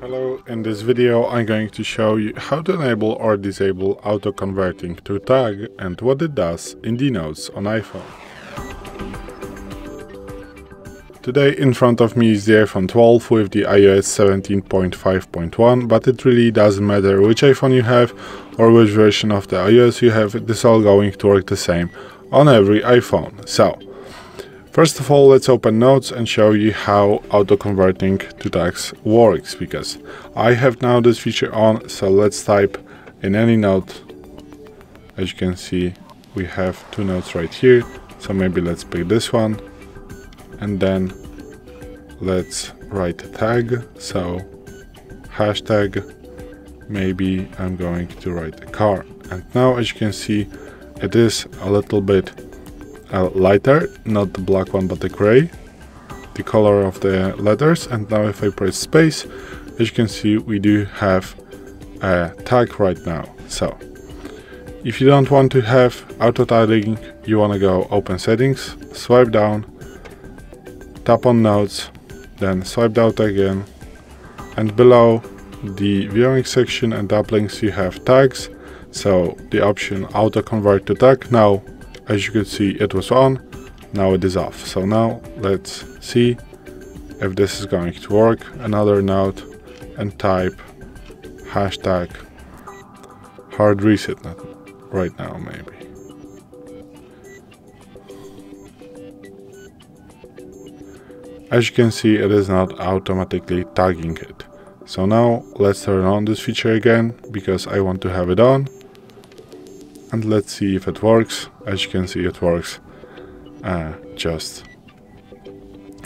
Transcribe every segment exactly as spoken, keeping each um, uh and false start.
Hello, in this video I'm going to show you how to enable or disable auto-converting to tag and what it does in the Notes on iPhone. Today in front of me is the iPhone twelve with the i O S seventeen point five point one, but it really doesn't matter which iPhone you have or which version of the iOS you have, it's all going to work the same on every iPhone. So, first of all, let's open Notes and show you how auto-converting to tags works, because I have now this feature on, so let's type in any note. As you can see, we have two notes right here, so maybe let's pick this one, and then let's write a tag, so hashtag, maybe I'm going to write a car. And now, as you can see, it is a little bit Uh, lighter, not the black one but the gray, the color of the letters. And now if I press space, as you can see, we do have a tag right now. So if you don't want to have auto tagging, you want to go open settings, swipe down, tap on Notes, then swipe down again, and below the viewing section and app links you have tags, so the option auto convert to tag. Now, as you could see, it was on, now it is off. So now let's see if this is going to work. Another note and type hashtag hard reset right now, maybe. As you can see, it is not automatically tagging it. So now let's turn on this feature again, because I want to have it on. And let's see if it works. As you can see, it works uh, just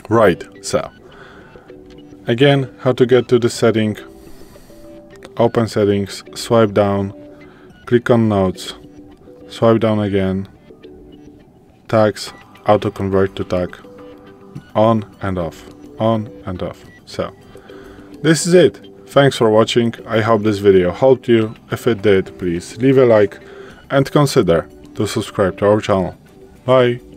right. So again, how to get to the setting, open settings, swipe down, click on Notes, swipe down again, tags, auto convert to tag, on and off, on and off. So this is it. Thanks for watching. I hope this video helped you. If it did, please leave a like and consider to subscribe to our channel. Bye!